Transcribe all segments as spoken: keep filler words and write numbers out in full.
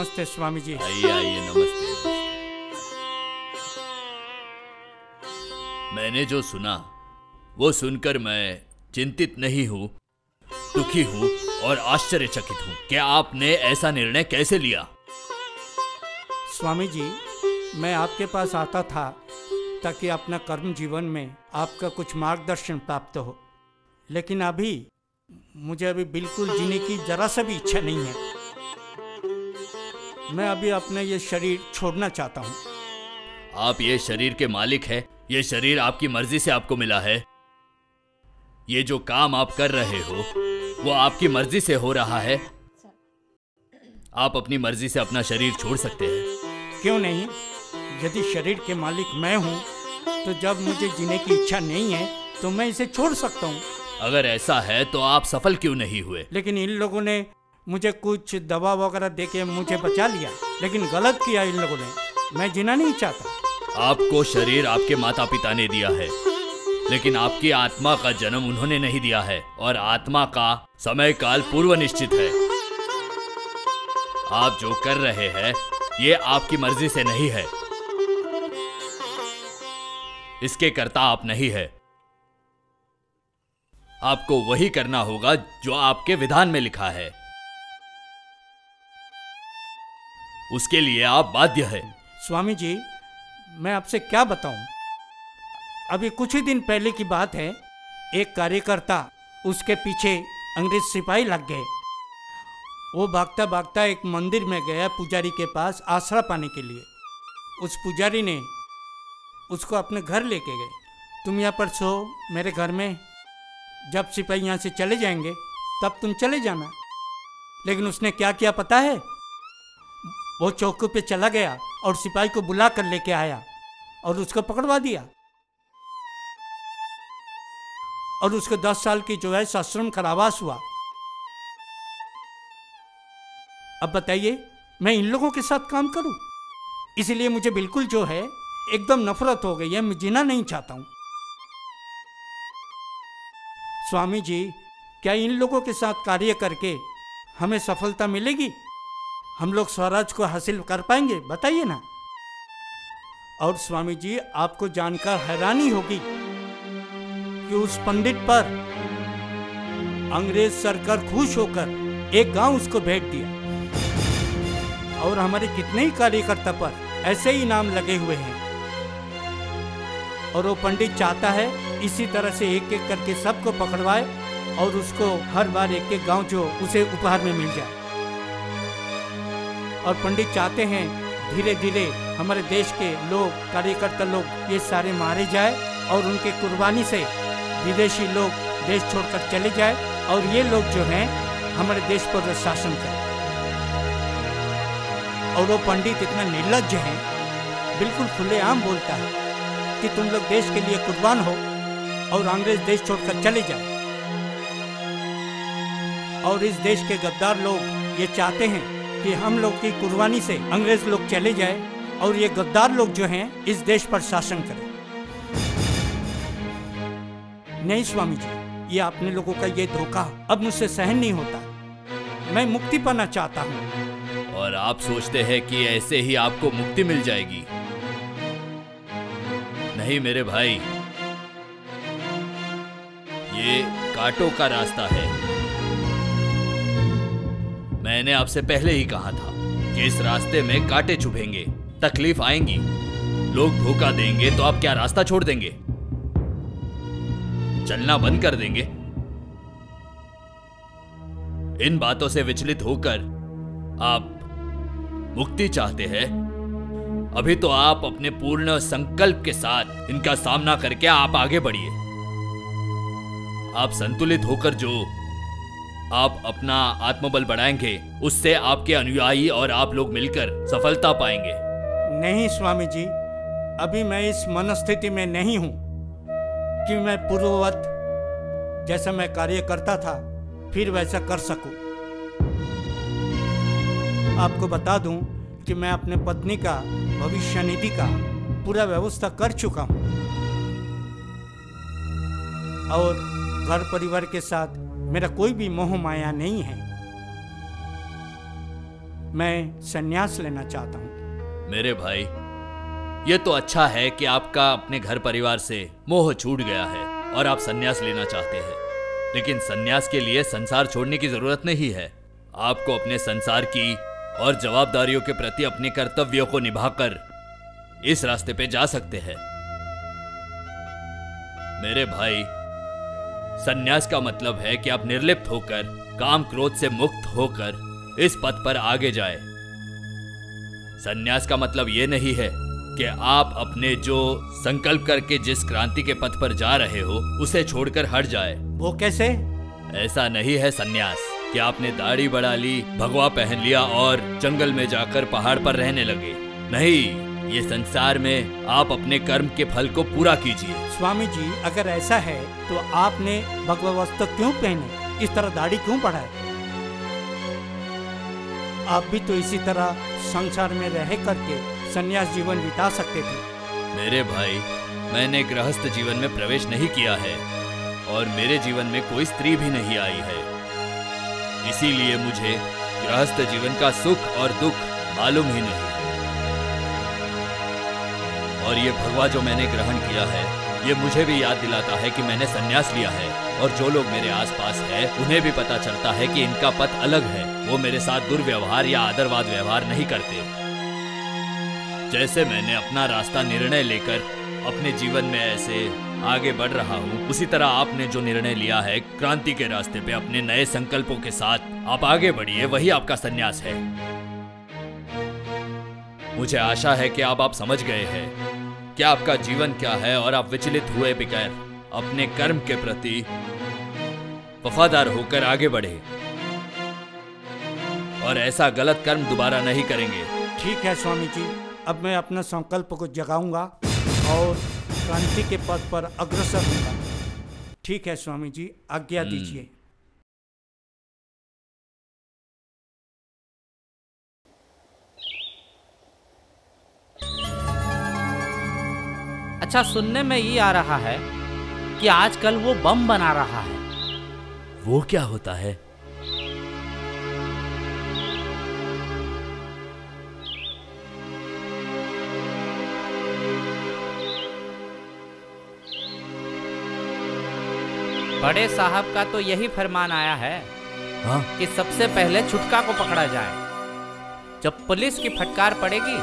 नमस्ते स्वामी जी। आइए आइए, नमस्ते। मैंने जो सुना वो सुनकर मैं चिंतित नहीं हूँ, दुखी हूँ और आश्चर्यचकित हूँ। क्या आपने ऐसा निर्णय कैसे लिया? स्वामी जी, मैं आपके पास आता था ताकि अपना कर्म जीवन में आपका कुछ मार्गदर्शन प्राप्त हो, लेकिन अभी मुझे अभी बिल्कुल जीने की जरा सा भी इच्छा नहीं है। मैं अभी अपना ये शरीर छोड़ना चाहता हूँ। आप ये शरीर के मालिक हैं। ये शरीर आपकी मर्जी से आपको मिला है। ये जो काम आप कर रहे हो वो आपकी मर्जी से हो रहा है। आप अपनी मर्जी से अपना शरीर छोड़ सकते हैं। क्यों नहीं? यदि शरीर के मालिक मैं हूँ तो जब मुझे जीने की इच्छा नहीं है तो मैं इसे छोड़ सकता हूँ। अगर ऐसा है तो आप सफल क्यों नहीं हुए? लेकिन इन लोगों ने मुझे कुछ दवा वगैरह देके मुझे बचा लिया, लेकिन गलत किया इन लोगों ने। मैं जीना नहीं चाहता। आपको शरीर आपके माता पिता ने दिया है, लेकिन आपकी आत्मा का जन्म उन्होंने नहीं दिया है, और आत्मा का समय काल पूर्व निश्चित है। आप जो कर रहे हैं ये आपकी मर्जी से नहीं है, इसके कर्ता आप नहीं है। आपको वही करना होगा जो आपके विधान में लिखा है, उसके लिए आप बाध्य हैं। स्वामी जी, मैं आपसे क्या बताऊं? अभी कुछ ही दिन पहले की बात है, एक कार्यकर्ता, उसके पीछे अंग्रेज सिपाही लग गए। वो भागता भागता एक मंदिर में गया पुजारी के पास आसरा पाने के लिए। उस पुजारी ने उसको अपने घर लेके गए। तुम यहाँ पर सो मेरे घर में, जब सिपाही यहाँ से चले जाएंगे तब तुम चले जाना। लेकिन उसने क्या किया पता है? वो चौकी पे चला गया और सिपाही को बुला कर लेके आया और उसको पकड़वा दिया, और उसको दस साल की जो है सश्रम कारावास हुआ। अब बताइए, मैं इन लोगों के साथ काम करूं? इसलिए मुझे बिल्कुल जो है एकदम नफरत हो गई है। मैं जीना नहीं चाहता हूं। स्वामी जी, क्या इन लोगों के साथ कार्य करके हमें सफलता मिलेगी? हम लोग स्वराज को हासिल कर पाएंगे? बताइए ना। और स्वामी जी, आपको जानकर हैरानी होगी कि उस पंडित पर अंग्रेज सरकार खुश होकर एक गांव उसको भेंट दिया, और हमारे कितने ही कार्यकर्ता पर ऐसे ही नाम लगे हुए हैं। और वो पंडित चाहता है इसी तरह से एक एक करके सबको पकड़वाए और उसको हर बार एक एक गांव जो उसे उपहार में मिल जाए। और पंडित चाहते हैं धीरे धीरे हमारे देश के लोग, कार्यकर्ता लोग ये सारे मारे जाए, और उनके कुर्बानी से विदेशी लोग देश छोड़कर चले जाए, और ये लोग जो हैं हमारे देश पर शासन करें। और वो पंडित इतना निर्लज्ज है, बिल्कुल खुलेआम बोलता है कि तुम लोग देश के लिए कुर्बान हो और अंग्रेज देश छोड़कर चले जाए। और इस देश के गद्दार लोग ये चाहते हैं कि हम लोग की कुर्बानी से अंग्रेज लोग चले जाए और ये गद्दार लोग जो हैं इस देश पर शासन करें। नहीं स्वामी जी, ये आपने लोगों का ये धोखा अब मुझसे सहन नहीं होता। मैं मुक्ति पाना चाहता हूँ। और आप सोचते हैं कि ऐसे ही आपको मुक्ति मिल जाएगी? नहीं मेरे भाई, ये कांटों का रास्ता है। मैंने आपसे पहले ही कहा था कि इस रास्ते में कांटे चुभेंगे, तकलीफ आएंगी, लोग धोखा देंगे, तो आप क्या रास्ता छोड़ देंगे? चलना बंद कर देंगे? इन बातों से विचलित होकर आप मुक्ति चाहते हैं? अभी तो आप अपने पूर्ण संकल्प के साथ इनका सामना करके आप आगे बढ़िए। आप संतुलित होकर जो आप अपना आत्मबल बढ़ाएंगे, उससे आपके अनुयायी और आप लोग मिलकर सफलता पाएंगे। नहीं स्वामी जी, अभी मैं इस मनस्थिति में नहीं हूँ कि मैं पूर्ववत जैसा मैं कार्य करता था फिर वैसा कर सकूं। आपको बता दूं कि मैं अपने पत्नी का भविष्य निधि का पूरा व्यवस्था कर चुका हूँ, और घर परिवार के साथ मेरा कोई भी मोह माया नहीं है। मैं संन्यास लेना चाहता हूँ। मेरे भाई, ये तो अच्छा है कि आपका अपने घर परिवार से मोह छूट गया है और आप संन्यास लेना चाहते हैं, लेकिन संन्यास के लिए संसार छोड़ने की जरूरत नहीं है। आपको अपने संसार की और जवाबदारियों के प्रति अपने कर्तव्यों को निभाकर इस रास्ते पे जा सकते हैं। मेरे भाई, संन्यास का मतलब है कि आप निर्लिप्त होकर, काम क्रोध से मुक्त होकर इस पथ पर आगे जाए। संन्यास का मतलब ये नहीं है कि आप अपने जो संकल्प करके जिस क्रांति के पथ पर जा रहे हो उसे छोड़कर हट जाए। वो कैसे? ऐसा नहीं है संन्यास कि आपने दाढ़ी बढ़ा ली, भगवा पहन लिया और जंगल में जाकर पहाड़ पर रहने लगे। नहीं, ये संसार में आप अपने कर्म के फल को पूरा कीजिए। स्वामी जी, अगर ऐसा है तो आपने भगवा वस्त्र क्यों पहने, इस तरह दाढ़ी क्यों बढ़ाए? आप भी तो इसी तरह संसार में रह करके संन्यास जीवन बिता सकते थे। मेरे भाई, मैंने गृहस्थ जीवन में प्रवेश नहीं किया है और मेरे जीवन में कोई स्त्री भी नहीं आई है, इसीलिए मुझे गृहस्थ जीवन का सुख और दुख मालूम ही नहीं। और ये भगवा जो मैंने ग्रहण किया है, ये मुझे भी याद दिलाता है कि मैंने संन्यास लिया है, और जो लोग मेरे आसपास हैं, उन्हें भी पता चलता है कि इनका पथ अलग है। वो मेरे साथ दुर्व्यवहार या आदरवाद व्यवहार नहीं करते। जैसे मैंने अपना रास्ता निर्णय लेकर अपने जीवन में ऐसे आगे बढ़ रहा हूँ, उसी तरह आपने जो निर्णय लिया है क्रांति के रास्ते पे, अपने नए संकल्पों के साथ आप आगे बढ़िए, वही आपका संन्यास है। मुझे आशा है कि अब आप समझ गए हैं क्या आपका जीवन क्या है, और आप विचलित हुए बगैर अपने कर्म के प्रति वफादार होकर आगे बढ़े और ऐसा गलत कर्म दोबारा नहीं करेंगे। ठीक है स्वामी जी, अब मैं अपना संकल्प को जगाऊंगा और क्रांति के पद पर अग्रसर होऊंगा। ठीक है स्वामी जी, आज्ञा दीजिए। अच्छा, सुनने में ये आ रहा है कि आजकल वो बम बना रहा है। वो क्या होता है? बड़े साहब का तो यही फरमान आया है हा? कि सबसे पहले छुटका को पकड़ा जाए। जब पुलिस की फटकार पड़ेगी,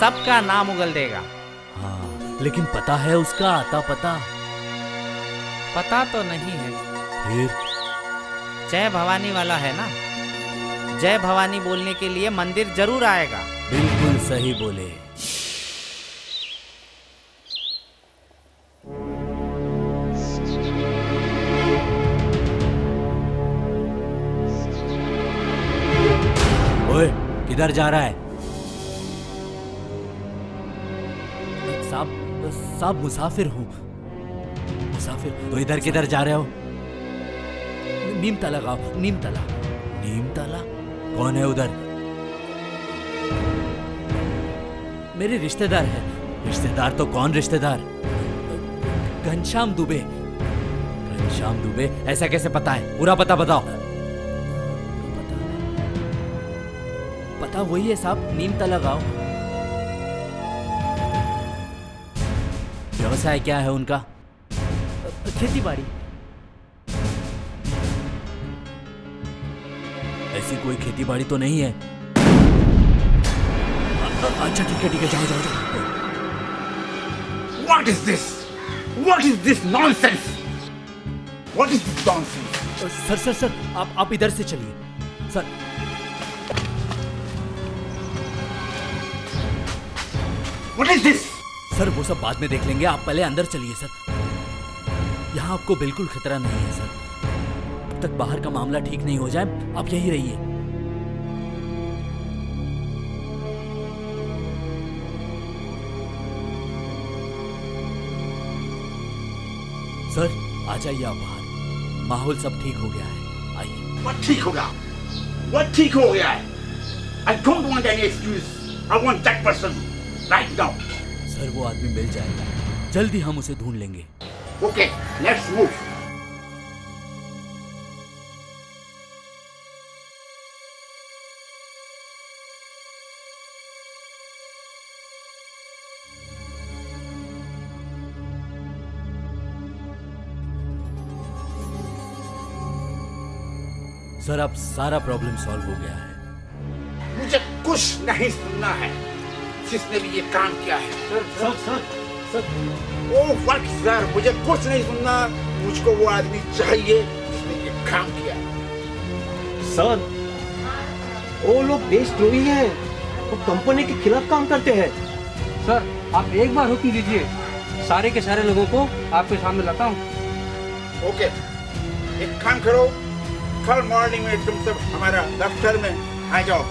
सबका नाम उगल देगा। हाँ, लेकिन पता है उसका आता पता? पता तो नहीं है। फिर जय भवानी वाला है ना, जय भवानी बोलने के लिए मंदिर जरूर आएगा। बिल्कुल सही बोले। ओए, किधर जा रहा है? साहब, मुसाफिर हूँ। मुसाफिर? तो इधर किधर जा रहे हो? नीम ताला गाँव। नीम ताला? नीम ताला? कौन है उधर? मेरे रिश्तेदार है। रिश्तेदार? तो कौन रिश्तेदार? घनश्याम दुबे। घनश्याम दुबे? ऐसा कैसे पता है? पूरा पता बताओ। पता पता वही है साहब, नीम ताला गाँव। व्यवसाय क्या है उनका? खेती बाड़ी। ऐसी कोई खेती बाड़ी तो नहीं है। अच्छा ठीक है, ठीक है, जाओ जाओ जाओ। What is this? What is this nonsense? What is this nonsense? Sir sir sir, आप आप इधर से चलिए sir. What is this? Sir, वो सब बाद में देख लेंगे, आप पहले अंदर चलिए सर। यहाँ आपको बिल्कुल खतरा नहीं है सर, तब तक बाहर का मामला ठीक नहीं हो जाए आप यहीं रहिए। सर, आ जाइए आप बाहर, माहौल सब ठीक हो गया है, आइए। वो ठीक होगा, वो ठीक हो गया है। I don't want any excuse. I want that person right now. Sir, वो आदमी मिल जाएगा, जल्दी हम उसे ढूंढ लेंगे। Okay, let's move. सर अब सारा प्रॉब्लम सॉल्व हो गया है। मुझे कुछ नहीं सुनना है जिसने भी ये काम किया है। Sir sir sir sir oh fuck sir, मुझे कुछ नहीं सुनना। मुझको वो आदमी चाहिए जिसने ये काम किया। सर वो लोग देशद्रोही हैं, वो कंपनी के खिलाफ काम करते हैं। सर आप एक बार हुक्म दीजिए, सारे के सारे लोगों को आपके सामने लाता हूँ। ओके, एक काम करो, कल मॉर्निंग में तुम सब हमारा दफ्तर में आ जाओ।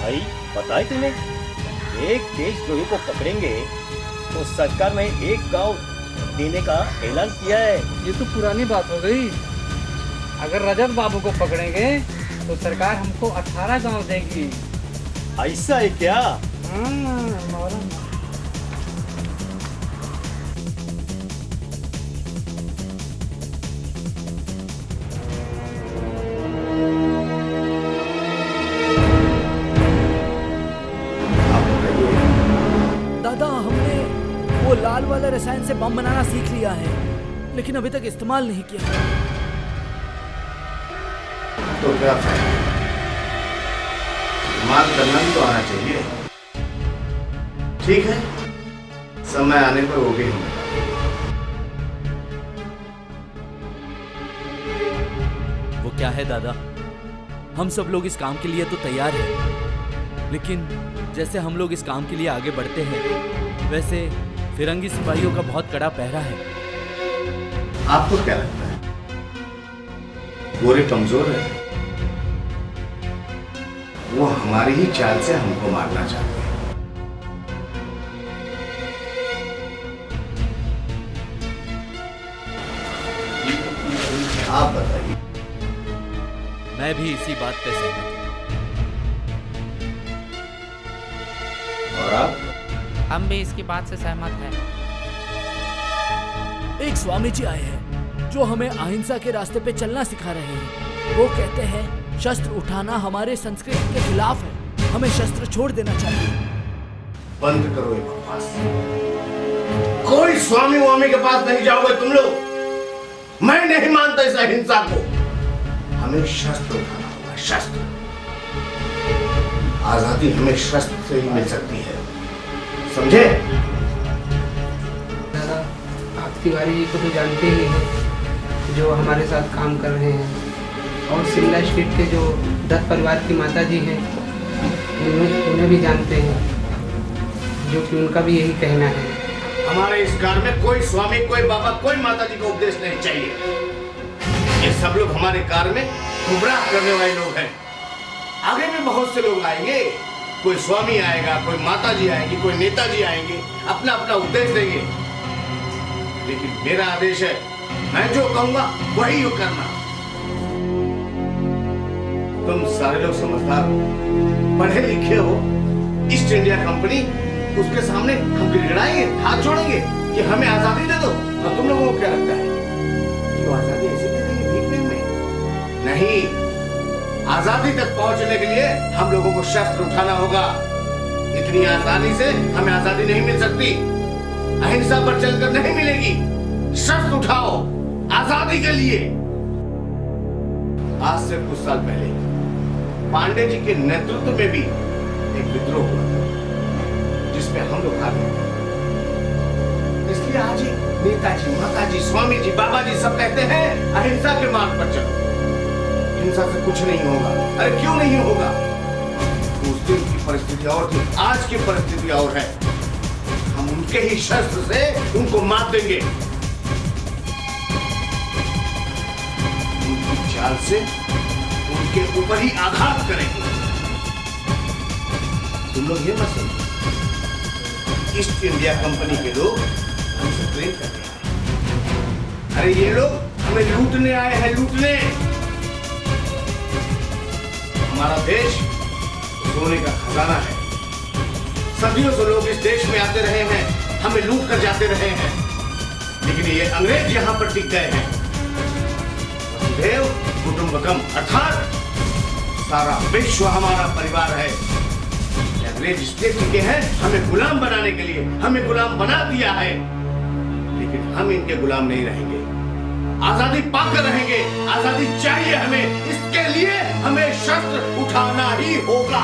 भाई बताए तुमने, एक देशद्रोही को पकड़ेंगे तो सरकार ने एक गांव देने का ऐलान किया है। ये तो पुरानी बात हो गई। अगर रजत बाबू को पकड़ेंगे तो सरकार हमको अठारह गांव देगी। ऐसा है क्या? हाँ, रसायन से बम बनाना सीख लिया है लेकिन अभी तक इस्तेमाल नहीं किया। तो क्या इस्तेमाल करना तो आना चाहिए। ठीक है, समय आने पर हो गई। वो क्या है दादा, हम सब लोग इस काम के लिए तो तैयार हैं, लेकिन जैसे हम लोग इस काम के लिए आगे बढ़ते हैं वैसे फिरंगी सिपाहियों का बहुत कड़ा पहरा है। आपको क्या लगता है, गोरे कमजोर है, वो हमारी ही चाल से हमको मारना चाहते हैं। आप बताइए। मैं भी इसी बात पे सहमत हूं। और आप? हम भी इसकी बात से सहमत हैं। एक स्वामी जी आए हैं जो हमें अहिंसा के रास्ते पे चलना सिखा रहे हैं। वो कहते हैं शस्त्र उठाना हमारे संस्कृति के खिलाफ है, हमें शस्त्र छोड़ देना चाहिए। बंद करो ये बकवास। कोई स्वामी वामी के पास नहीं जाओगे तुम लोग। मैं नहीं मानता इस अहिंसा को। हमें शस्त्र उठाना होगा, शस्त्र। आजादी हमें शस्त्र से ही मिल सकती है, समझे? आप तिवारी जी को तो जानते ही हैं जो हमारे साथ काम कर रहे हैं, और शिमला स्ट्रीट के जो दत्त परिवार की माता जी हैं उन्हें भी जानते हैं, जो कि उनका भी यही कहना है। हमारे इस घर में कोई स्वामी, कोई बाबा, कोई माता जी का उपदेश नहीं चाहिए। ये सब लोग हमारे कार में गुमराह करने वाले लोग हैं। आगे भी बहुत से लोग आएंगे, कोई स्वामी आएगा, कोई माताजी आएगी, कोई नेताजी आएंगे, अपना अपना उपदेश देंगे। लेकिन मेरा आदेश है, मैं जो कहूंगा वही यू करना। तुम सारे लोग समझदार हो, पढ़े लिखे हो। ईस्ट इंडिया कंपनी, उसके सामने हम गिड़गिड़ाएंगे, हाथ जोड़ेंगे कि हमें आजादी दे दो। और तुम लोगों को क्या लगता है कि आजादी ऐसे दे देंगे भीख में? नहीं, आजादी तक पहुंचने के लिए हम लोगों को शस्त्र उठाना होगा। इतनी आसानी से हमें आजादी नहीं मिल सकती, अहिंसा पर चलकर नहीं मिलेगी। शस्त्र उठाओ आजादी के लिए। आज से कुछ साल पहले पांडे जी के नेतृत्व में भी एक विद्रोह हुआ जिसमें हम लोग भाग लिए। इसलिए आज ही नेताजी, माताजी, स्वामी जी, बाबा जी सब कहते हैं अहिंसा के मार्ग पर चलो, हिंसा से कुछ नहीं होगा। अरे क्यों नहीं होगा? उस दिन की परिस्थिति और थी, आज की परिस्थिति और है। हम उनके ही शस्त्र से उनको मार देंगे, उनकी चाल से उनके ऊपर ही आघात करेंगे। तुम लोग ये मत समझो ईस्ट इंडिया कंपनी के लोग हमसे प्रेम कर रहे हैं। अरे ये लोग हमें लूटने आए हैं, लूटने। हमारा देश सोने का खजाना है। सदियों से लोग इस देश में आते रहे हैं, हमें लूट कर जाते रहे हैं, लेकिन ये अंग्रेज यहाँ पर टिक गए हैं। वसुधैव कुटुंबकम, अर्थात सारा विश्व हमारा परिवार है। अंग्रेज इसलिए टिके हैं हमें गुलाम बनाने के लिए। हमें गुलाम बना दिया है, लेकिन हम इनके गुलाम नहीं रहेंगे। आजादी पाकर रहेंगे, आजादी चाहिए हमें, इसके लिए हमें शस्त्र उठाना ही होगा।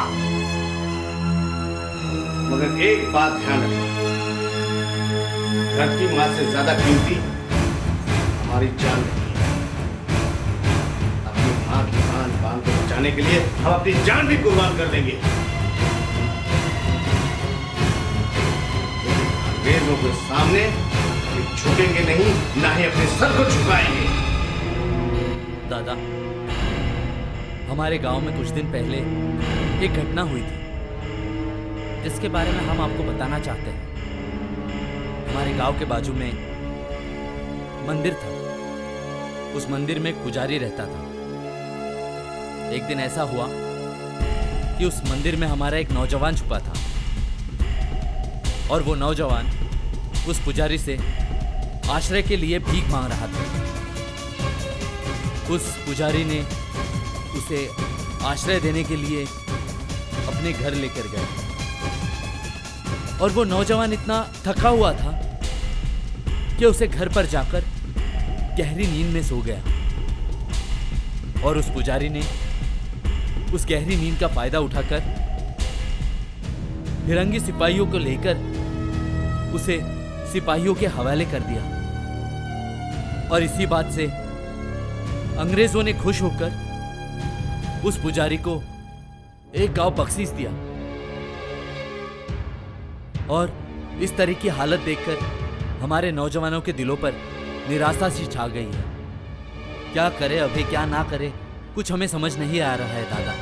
मगर एक बात ध्यान रखना, घर की मां से ज्यादा कीमती हमारी जान नहीं है। अपनी मां की जान बांध को बचाने के लिए हम अपनी जान भी कुर्बान कर देंगे। अंग्रेजों के सामने झुकेंगे नहीं, ना ही अपने सर को झुकाएंगे। दादा, हमारे गांव में कुछ दिन पहले एक घटना हुई थी जिसके बारे में हम आपको बताना चाहते हैं। हमारे गांव के बाजू में मंदिर था, उस मंदिर में पुजारी रहता था। एक दिन ऐसा हुआ कि उस मंदिर में हमारा एक नौजवान छुपा था और वो नौजवान उस पुजारी से आश्रय के लिए भीख मांग रहा था। उस पुजारी ने उसे आश्रय देने के लिए अपने घर लेकर गया और वो नौजवान इतना थका हुआ था कि उसे घर पर जाकर गहरी नींद में सो गया। और उस पुजारी ने उस गहरी नींद का फायदा उठाकर फिरंगी सिपाहियों को लेकर उसे सिपाहियों के हवाले कर दिया। और इसी बात से अंग्रेजों ने खुश होकर उस पुजारी को एक गांव बख्शीश दिया। और इस तरह की हालत देखकर हमारे नौजवानों के दिलों पर निराशा सी छा गई है। क्या करे अभी, क्या ना करे, कुछ हमें समझ नहीं आ रहा है दादा।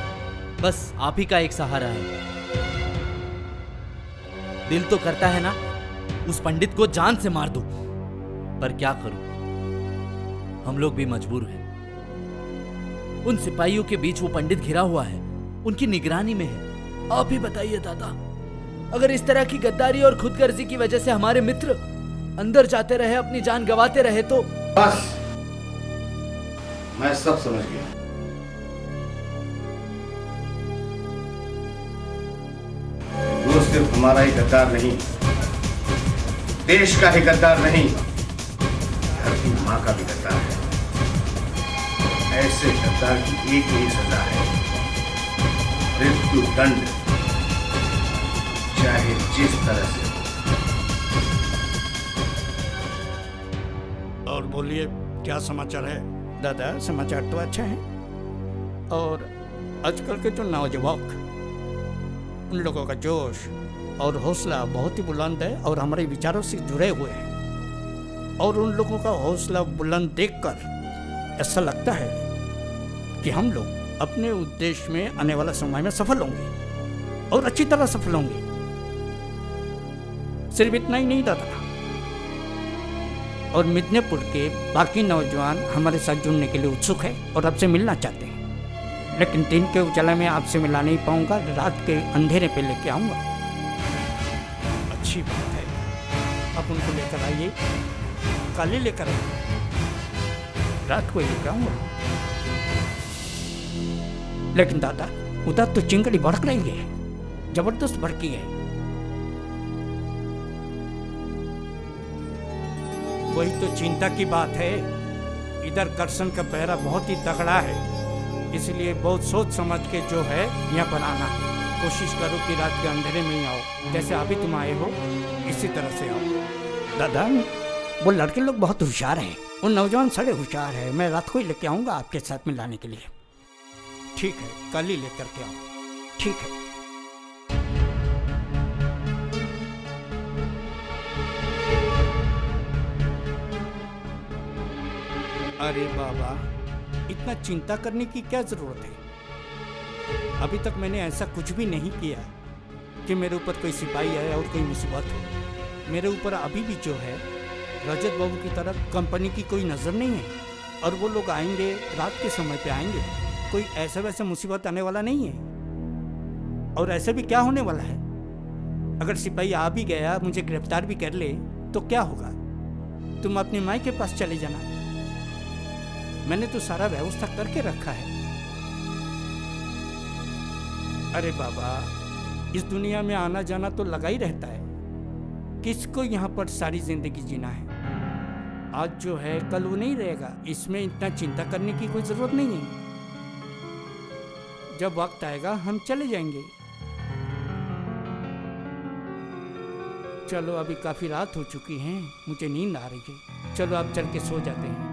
बस आप ही का एक सहारा है। दिल तो करता है ना उस पंडित को जान से मार दूं, पर क्या करूं, हम लोग भी मजबूर हैं। उन सिपाहियों के बीच वो पंडित घिरा हुआ है, उनकी निगरानी में है। आप ही बताइए दादा, अगर इस तरह की गद्दारी और खुदगर्जी की वजह से हमारे मित्र अंदर जाते रहे, अपनी जान गवाते रहे तो। बस, मैं सब समझ गया। वो सिर्फ हमारा ही गद्दार नहीं, देश का ही गद्दार नहीं, घर की मां का भी गद्दार है। ऐसे गद्दार की एक ही सजा है, मृत्यु दंड, चाहे जिस तरह से। और बोलिए, क्या समाचार है दादा? समाचार तो अच्छा है। और आजकल के जो नौजवान, उन लोगों का जोश और हौसला बहुत ही बुलंद है और हमारे विचारों से जुड़े हुए हैं। और उन लोगों का हौसला बुलंद देखकर ऐसा लगता है कि हम लोग अपने उद्देश्य में आने वाला समय में सफल होंगे और अच्छी तरह सफल होंगे। सिर्फ इतना ही नहीं दादा, और मिदनापुर के बाकी नौजवान हमारे साथ जुड़ने के लिए उत्सुक है और आपसे मिलना चाहते हैं। लेकिन दिन के उजाला में आपसे मिला नहीं पाऊंगा, रात के अंधेरे पे लेके आऊँगा। अच्छी बात है, आप उनको लेकर आइए, काले लेकर आइए, रात को लेकर आऊँगा। लेकिन दादा, उधर तो चिंगड़ी भड़क रही है, जबरदस्त भड़की है। वही तो चिंता की बात है, इधर कर्षण का पहरा बहुत ही तगड़ा है, इसलिए बहुत सोच समझ के जो है यहाँ पर आना है। कोशिश करो कि रात के अंधेरे में ही आओ, जैसे अभी तुम आए हो इसी तरह से आओ। दादा, वो लड़के लोग बहुत होशियार हैं, उन नौजवान सड़े होशियार हैं। मैं रात को ही लेके आऊँगा आपके साथ में लाने के लिए। ठीक है, कल ही लेकर के आओ। ठीक है। अरे बाबा, इतना चिंता करने की क्या जरूरत है? अभी तक मैंने ऐसा कुछ भी नहीं किया कि मेरे ऊपर कोई सिपाही आए और कोई मुसीबत हो। मेरे ऊपर अभी भी जो है रजत बाबू की तरफ कंपनी की कोई नज़र नहीं है। और वो लोग आएंगे, रात के समय पे आएंगे, कोई ऐसा वैसा मुसीबत आने वाला नहीं है। और ऐसा भी क्या होने वाला है, अगर सिपाही आ भी गया, मुझे गिरफ्तार भी कर ले तो क्या होगा? तुम अपनी माँ के पास चले जाना, मैंने तो सारा व्यवस्था करके रखा है। अरे बाबा, इस दुनिया में आना जाना तो लगा ही रहता है, किसको यहाँ पर सारी जिंदगी जीना है? आज जो है कल वो नहीं रहेगा, इसमें इतना चिंता करने की कोई ज़रूरत नहीं है। जब वक्त आएगा हम चले जाएंगे। चलो अभी काफ़ी रात हो चुकी है, मुझे नींद आ रही है, चलो आप चल के सो जाते हैं।